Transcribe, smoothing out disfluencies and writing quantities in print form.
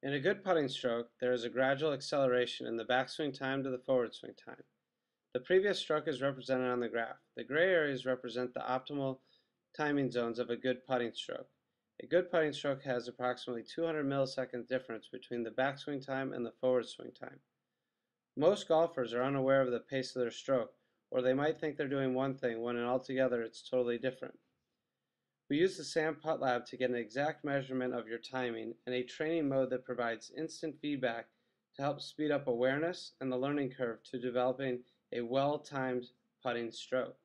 In a good putting stroke, there is a gradual acceleration in the backswing time to the forward swing time. The previous stroke is represented on the graph. The gray areas represent the optimal timing zones of a good putting stroke. A good putting stroke has approximately 200 milliseconds difference between the backswing time and the forward swing time. Most golfers are unaware of the pace of their stroke, or they might think they're doing one thing when altogether it's totally different. We use the SAM Putt Lab to get an exact measurement of your timing and a training mode that provides instant feedback to help speed up awareness and the learning curve to developing a well-timed putting stroke.